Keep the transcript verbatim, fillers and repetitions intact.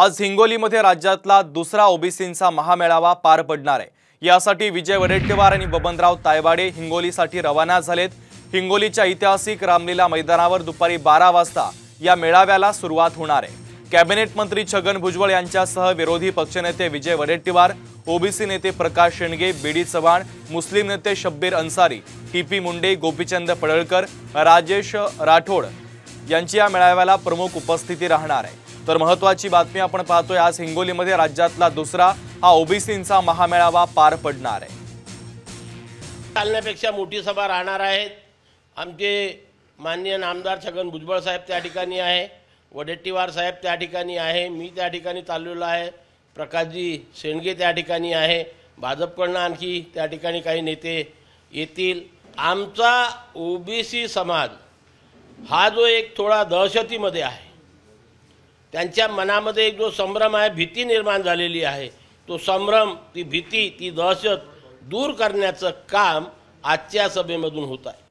आज हिंगोलीमध्ये राज्यातला दुसरा ओबीसींचा महामेळावा पार पडणार आहे। यासाठी विजय वडेट्टीवार आणि बबनराव तायबाडे हिंगोलीसाठी रवाना झालेत। हिंगोलीच्या ऐतिहासिक रामलीला मैदानावर दुपारी बारा वाजता या मेळाव्याला सुरुवात होणार आहे। कॅबिनेट मंत्री छगन भुजबळ यांच्यासह विरोधी पक्षनेते विजय वडेट्टीवार, ओबीसी नेते प्रकाश शेंडगे, बेडी चव्हाण, मुस्लिम नेते शब्बीर अंसारी, पीपी मुंडे, गोपीचंद पडळकर, राजेश राठोड यांची या मेळाव्याला प्रमुख उपस्थिती राहणार आहे। तर महत्त्वाची बातमी आपण पाहतोय, आज हिंगोलीमध्ये राज्यातला दुसरा हा ओबीसींचा महामेळावा पार पडणार आहे। चालण्यापेक्षा मोठी सभा राहणार आहे। आमचे माननीय आमदार छगन भुजबळ साहेब त्या ठिकाणी आहे, वडेट्टीवार साहेब त्या ठिकाणी आहे, मी त्या ठिकाणी चाललेलो आहे, प्रकाशजी शेंडगे त्या ठिकाणी आहे, भाजपकडनं आणखी त्या ठिकाणी काही नेते येतील। आमचा ओबीसी समाज हा जो एक थोडा दहशतीमध्ये आहे, त्यांच्या मनामध्ये एक जो संभ्रम आहे, भीती निर्माण झालेली आहे, तो संभ्रम, ती भीती, ती दहशत दूर करण्याचं काम आजच्या सभेमधून होत आहे।